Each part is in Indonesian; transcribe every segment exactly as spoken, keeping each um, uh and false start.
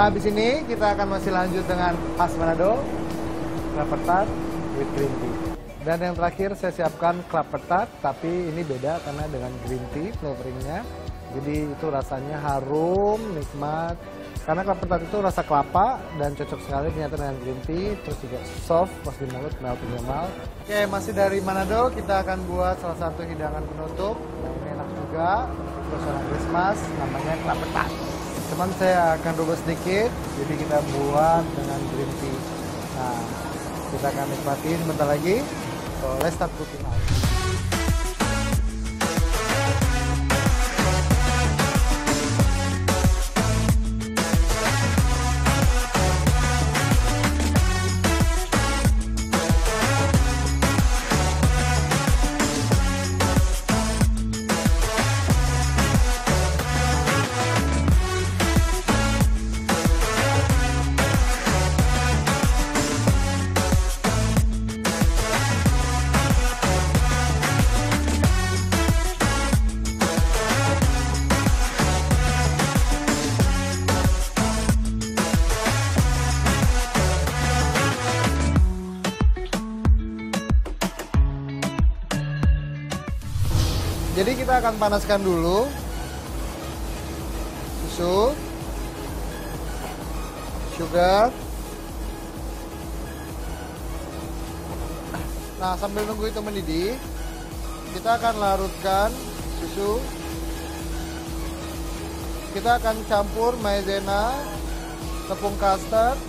Habis ini kita akan masih lanjut dengan khas Manado, klappertaart with green tea. Dan yang terakhir saya siapkan klappertaart, tapi ini beda karena dengan green tea flavoringnya. Jadi itu rasanya harum, nikmat. Karena klappertaart itu rasa kelapa dan cocok sekali ternyata dengan green tea. Terus juga soft, pas di mulut, melting normal. Oke, masih dari Manado kita akan buat salah satu hidangan penutup. Yang enak juga, suasana Christmas, namanya klappertaart. Cuman saya akan rubah sedikit, jadi kita buat dengan green tea. Nah, kita akan nikmatin bentar lagi. So, let's start cooking now. Jadi kita akan panaskan dulu susu, sugar. Nah, sambil nunggu itu mendidih, kita akan larutkan susu. Kita akan campur maizena, tepung custard.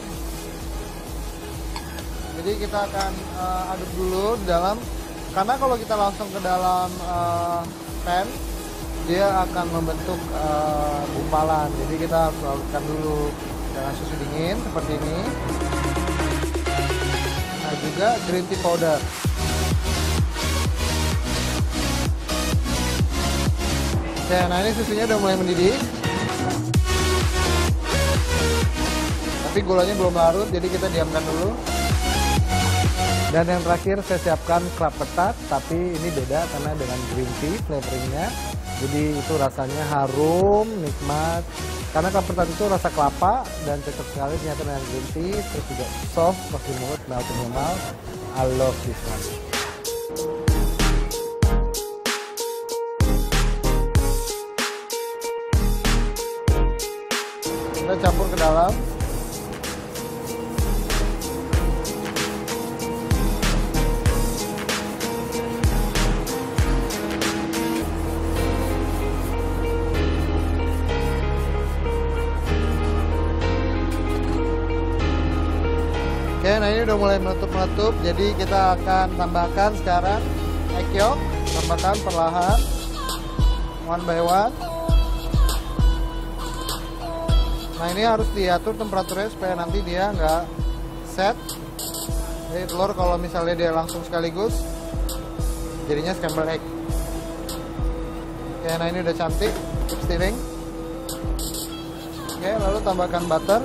Jadi kita akan uh, aduk dulu di dalam. Karena kalau kita langsung ke dalam uh, pan, dia akan membentuk uh, gumpalan. Jadi kita harus larutkan dulu dengan susu dingin seperti ini. Nah, juga green tea powder. Oke, nah ini susunya udah mulai mendidih. Tapi gulanya belum larut, jadi kita diamkan dulu. Dan yang terakhir saya siapkan klappertaart, tapi ini beda karena dengan green tea flavoringnya. Jadi itu rasanya harum, nikmat. Karena klappertaart itu rasa kelapa dan cocok sekali ternyata dengan green tea. Terus juga soft, pas di mulut, melting in your mouth. I love this one. Kita campur ke dalam. Oke, nah ini udah mulai meletup-meletup, jadi kita akan tambahkan sekarang egg yolk, tambahkan perlahan, one by one. Nah ini harus diatur temperaturnya supaya nanti dia nggak set. Jadi telur kalau misalnya dia langsung sekaligus, jadinya scrambled egg. Oke, nah ini udah cantik, keep stirring. Oke, lalu tambahkan butter.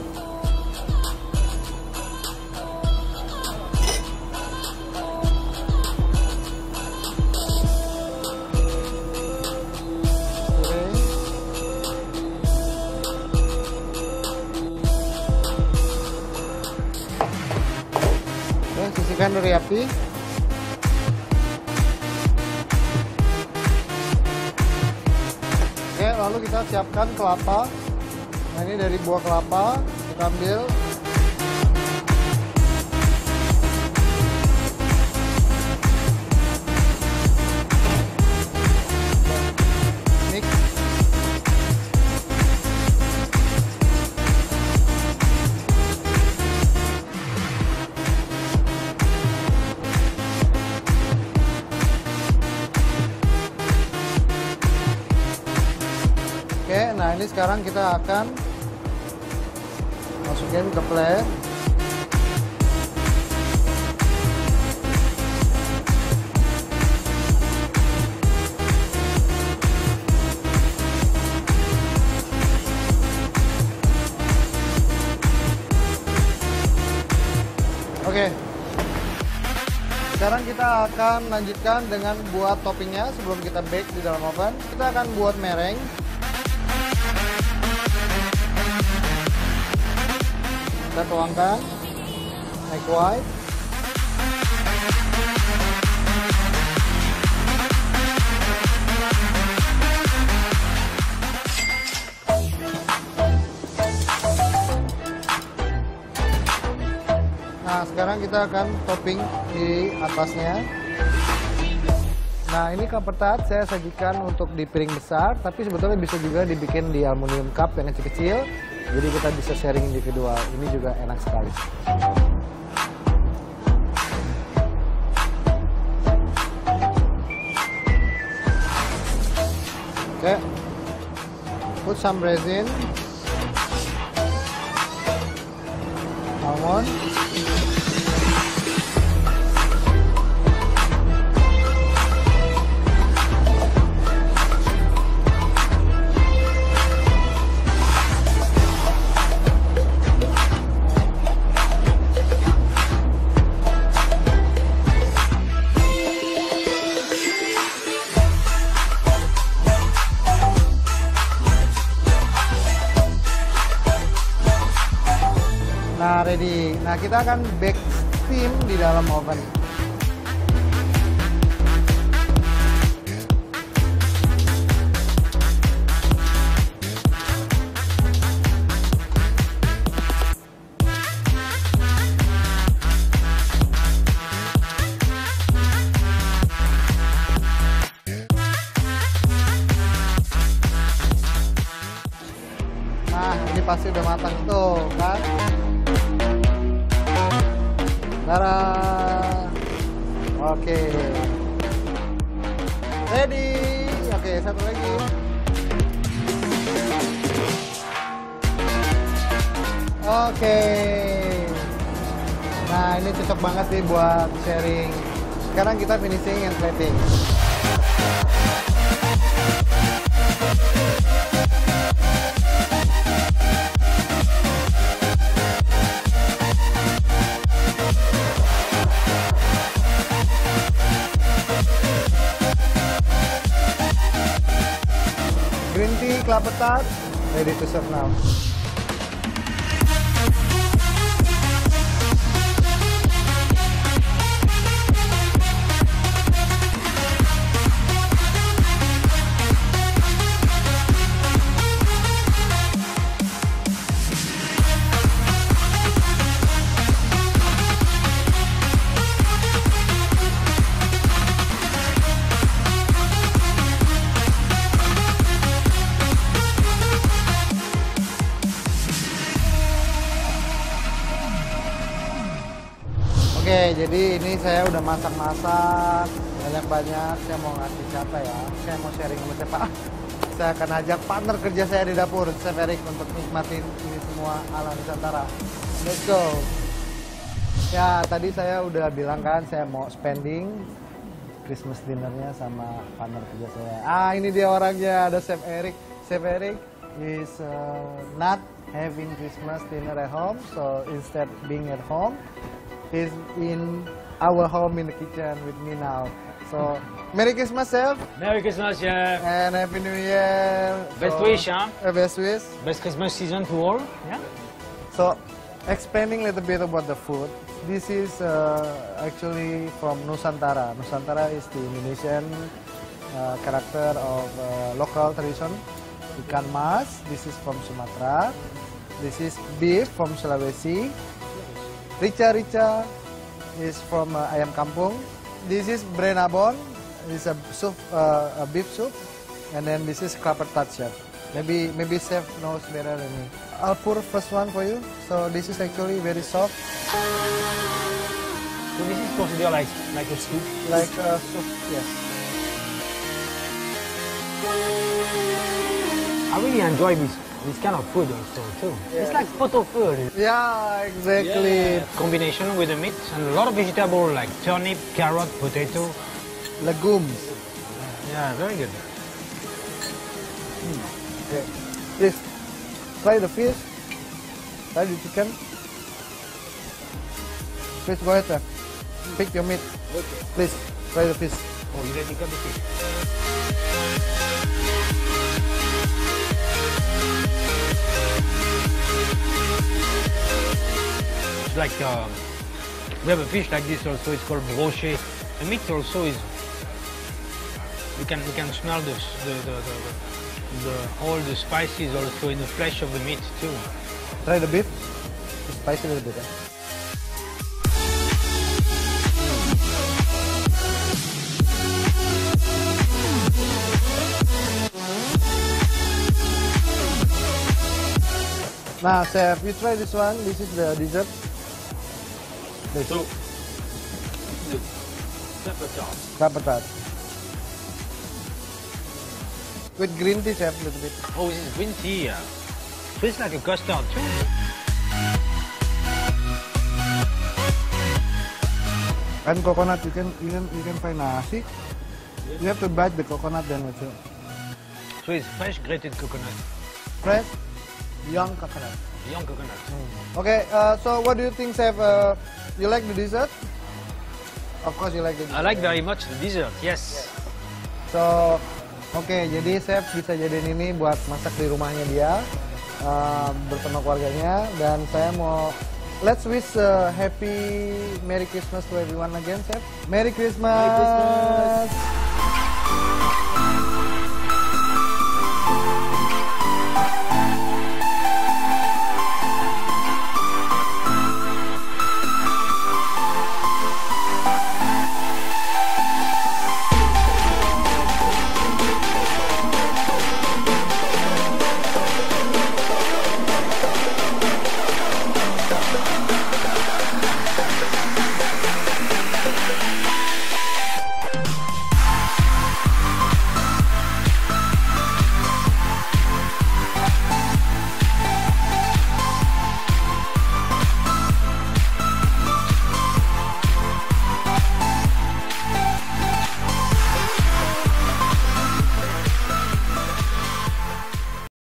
Sisihkan dari api. Oke, lalu kita siapkan kelapa. Nah, ini dari buah kelapa, kita ambil. Oke, nah ini sekarang kita akan masukin ke plate. Oke, sekarang kita akan lanjutkan dengan buat toppingnya sebelum kita bake di dalam oven. Kita akan buat mereng. Kita tuangkan. Egg white. Nah, sekarang kita akan topping di atasnya. Nah, ini klappertaart saya sajikan untuk di piring besar, tapi sebetulnya bisa juga dibikin di aluminium cup yang kecil-kecil. Jadi kita bisa sharing individual. Ini juga enak sekali. Oke. Put some resin. Almond. Nah, ready. Nah, kita akan bake steam di dalam oven. Nah, ini pasti udah matang tuh, kan? Tadaaa. Oke. Ready. Oke, satu lagi. Oke. Nah, ini cocok banget sih buat sharing. Sekarang kita finishing and plating. Green tea klappertaart ready to serve now. Oke, jadi ini saya udah masak-masak banyak-banyak. Saya mau ngasih siapa ya? Saya mau sharing sama siapa? Saya akan ajak partner kerja saya di dapur, Chef Eric, untuk nikmatin ini semua ala Nusantara. Let's go! Ya, tadi saya udah bilang kan, saya mau spending Christmas dinnernya sama partner kerja saya. Ah, ini dia orangnya, ada Chef Eric. Chef Eric is uh, not having Christmas dinner at home, so instead being at home, is in our home in the kitchen with me now. So, Merry Christmas, Chef. Merry Christmas, Chef. And Happy New Year. Best so, wish, huh? Uh, best wish. Best Christmas season to all. Yeah. So, explaining a little bit about the food. This is uh, actually from Nusantara. Nusantara is the Indonesian uh, character of uh, local tradition. Ikan mas. This is from Sumatra. This is beef from Sulawesi. Richa Richa is from uh, ayam kampung. This is brenabon. This is a soup, uh, a beef soup, and then this is klappertaart, Chef. Maybe maybe Chef knows better than me. I'll pour first one for you. So this is actually very soft. So this is supposed to be like like a soup. Like a soup, yes. I really enjoy this. This kind of food also too. Yeah. It's like photo food. Yeah, exactly. Yeah. Combination with the meat and a lot of vegetable like turnip, carrot, potato, legumes. Yeah, very good. Mm. Okay, please try the fish. Try the chicken. Please go ahead. Pick your meat. Okay. Please try the fish. Oh, you ready to cut the fish? like, um, we have a fish like this also, it's called brochet. The meat also is, you can, you can smell the, the, the, the, the, all the spices also in the flesh of the meat too. Try the beef, spice a little bit. Eh? Nah, Chef, you try this one. This is the dessert. This. So, the klappertaart. Klappertaart. With green tea, Chef, a little bit. Oh, this is green tea, yeah. Tastes like a custard, too. And coconut, you can, you can, you can find nasi. You have to bite the coconut then also. So it's fresh grated coconut. Fresh? Young coconut. Young coconut. Mm. Okay, uh, so what do you think, Chef? Uh, you like the dessert? Of course you like the dessert. I like very much the dessert, yes. yes. So, oke, okay, jadi Chef bisa jadiin ini buat masak di rumahnya dia, uh, bersama keluarganya. Dan saya mau, let's wish a happy Merry Christmas to everyone again, Chef. Merry Christmas! Merry Christmas.